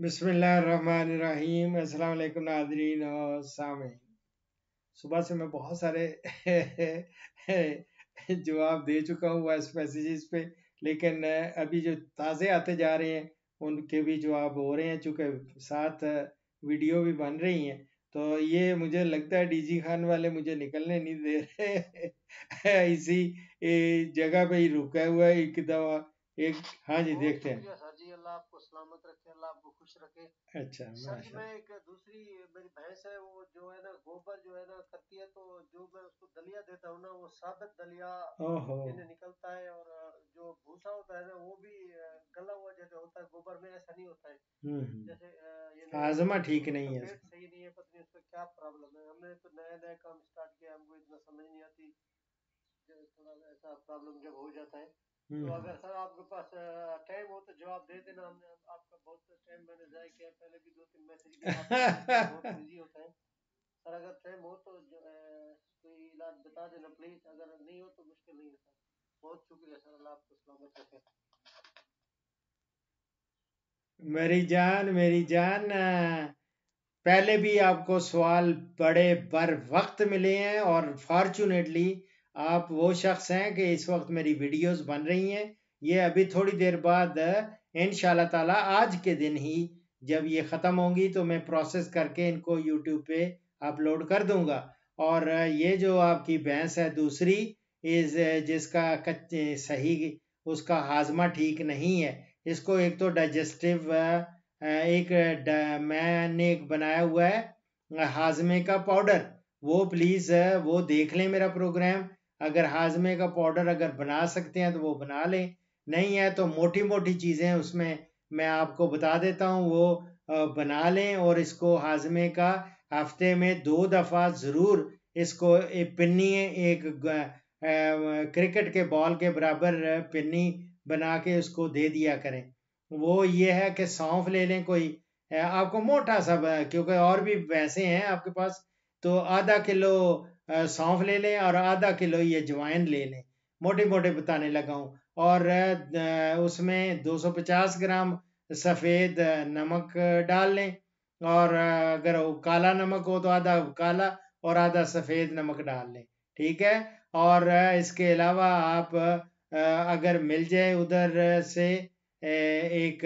बिस्मिल्लाहिर्रहमानिर्रहीम। अस्सलाम वालेकुम नाज़रीन और सामीन। सुबह से मैं बहुत सारे जवाब दे चुका हूँ वॉइस मैसेजेस पे, लेकिन अभी जो ताज़े आते जा रहे हैं उनके भी जवाब हो रहे हैं, चूँकि साथ वीडियो भी बन रही हैं। तो ये मुझे लगता है डीजी खान वाले मुझे निकलने नहीं दे रहे, इसी जगह पे ही रुका हुआ है एक दवा एक। हाँ जी, देखते हैं सर जी। अल्लाह आपको सलामत रखे, अल्लाह आपको खुश रखे। अच्छा सर जी, मैं एक दूसरी मेरी भैंस है, वो जो है ना गोबर जो है ना करती है, तो जो मैं उसको दलिया देता हूँ ना, वो सादक दलिया निकलता है, और जो भूसा होता है ना वो भी गला हुआ जैसे होता है गोबर में, ऐसा नहीं होता है जैसे। हाजमा ठीक नहीं है, सही नहीं है, पता नहीं उसका क्या प्रॉब्लम है। हमने तो नया नया काम स्टार्ट किया, हमको इतना समझ नहीं आती, थोड़ा ऐसा प्रॉब्लम जब हो जाता है। तो अगर सर आपके पास टाइम हो तो जवाब दे देना। हमने आपका बहुत टाइम मैंने जाया किया, पहले भी दो तीन मैसेज किया, बहुत बिजी होता है सर। अगर टाइम हो तो कोई इलाज बता देना प्लीज, अगर नहीं हो तो मुश्किल नहीं है सर। बहुत शुक्रिया सर, अल्लाह आपको सलामत रखे। मेरी जान, पहले भी आपको सवाल बड़े बर वक्त मिले हैं, और फॉर्चुनेटली आप वो शख्स हैं कि इस वक्त मेरी वीडियोस बन रही हैं। ये अभी थोड़ी देर बाद इंशाल्लाह ताला आज के दिन ही जब ये ख़त्म होंगी तो मैं प्रोसेस करके इनको यूट्यूब पे अपलोड कर दूंगा। और ये जो आपकी भैंस है दूसरी जिसका सही उसका हाजमा ठीक नहीं है, इसको एक तो डाइजेस्टिव मैंने एक बनाया हुआ है हाजमे का पाउडर, वो प्लीज़ वो देख लें मेरा प्रोग्राम। अगर हाजमे का पाउडर अगर बना सकते हैं तो वो बना लें, नहीं है तो मोटी मोटी चीज़ें उसमें मैं आपको बता देता हूँ, वो बना लें। और इसको हाजमे का हफ्ते में 2 दफ़ा ज़रूर इसको पिन्नी एक क्रिकेट के बॉल के बराबर पिन्नी बना के उसको दे दिया करें। वो ये है कि सौंफ ले लें कोई आपको मोटा सा, क्योंकि और भी वैसे हैं आपके पास, तो आधा किलो सौंफ ले लें और आधा किलो ये अजवाइन ले लें, मोटे मोटे बताने लगा हूँ। और उसमें 250 ग्राम सफ़ेद नमक डाल लें, और अगर काला नमक हो तो आधा काला और आधा सफ़ेद नमक डाल लें, ठीक है। और इसके अलावा आप अगर मिल जाए उधर से एक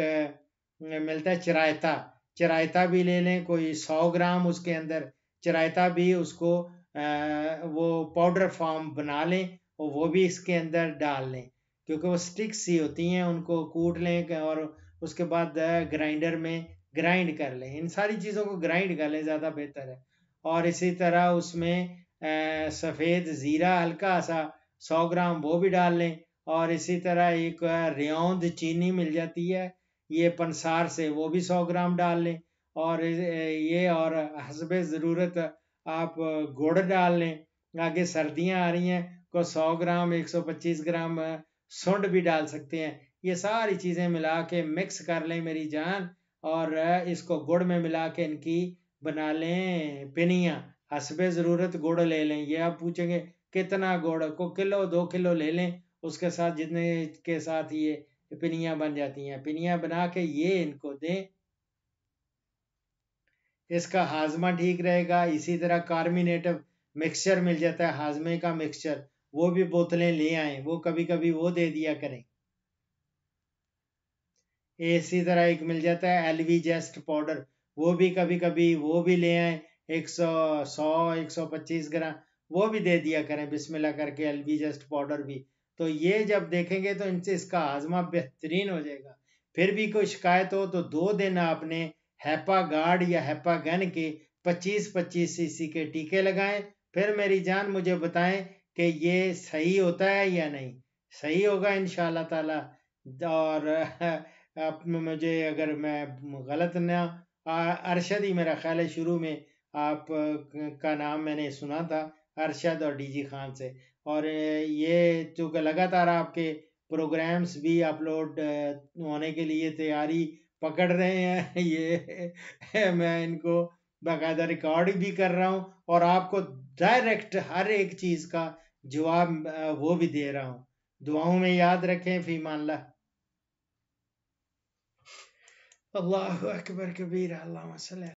मिलता है चिरायता, चिरायता भी ले लें कोई 100 ग्राम, उसके अंदर चिरायता भी उसको वो पाउडर फॉर्म बना लें और वो भी इसके अंदर डाल लें, क्योंकि वो स्टिक्स सी होती हैं, उनको कूट लें और उसके बाद ग्राइंडर में ग्राइंड कर लें। इन सारी चीज़ों को ग्राइंड कर लें, ज़्यादा बेहतर है। और इसी तरह उसमें सफ़ेद ज़ीरा हल्का सा 100 ग्राम वो भी डाल लें। और इसी तरह एक रेयौंद चीनी मिल जाती है ये पंसार से, वो भी 100 ग्राम डाल लें। और ये और हसबे ज़रूरत आप गुड़ डाल लें, आगे सर्दियां आ रही हैं को 100 ग्राम 125 ग्राम सुंड भी डाल सकते हैं। ये सारी चीज़ें मिला के मिक्स कर लें मेरी जान, और इसको गुड़ में मिला के इनकी बना लें पिनियाँ, हसबे ज़रूरत गुड़ ले लें। ये आप पूछेंगे कितना गुड़, को किलो 2 किलो ले लें, उसके साथ जितने के साथ ये पिनियाँ बन जाती हैं, पिनियाँ बना के ये इनको दें, इसका हाजमा ठीक रहेगा। इसी तरह कार्बोनेटिव मिक्सचर मिल जाता है हाजमे का मिक्सचर, वो भी बोतलें ले आए, वो कभी कभी वो दे दिया करें। इसी तरह एक मिल जाता है एलवी जेस्ट पाउडर, वो भी कभी कभी वो भी ले आए 100 125 ग्राम वो भी दे दिया करें बिस्मिल्लाह करके एलवी जेस्ट पाउडर भी। तो ये जब देखेंगे तो इनसे इसका हाजमा बेहतरीन हो जाएगा। फिर भी कोई शिकायत हो तो 2 दिन आपने हैपा गार्ड या हैपा गन के 25-25 सीसी के टीके लगाएं, फिर मेरी जान मुझे बताएं कि ये सही होता है या नहीं। सही होगा इंशाल्लाह ताला, और आप मुझे अगर मैं गलत ना अरशद ही मेरा ख्याल है, शुरू में आप का नाम मैंने सुना था अरशद और डीजी खान से। और ये चूँकि लगातार आपके प्रोग्राम्स भी अपलोड होने के लिए तैयारी पकड़ रहे हैं, ये मैं इनको बाकायदा रिकॉर्ड भी कर रहा हूँ, और आपको डायरेक्ट हर एक चीज़ का जवाब वो भी दे रहा हूँ। दुआओं में याद रखें, फीमान अल्लाह। अल्लाहु अकबर कबीरा।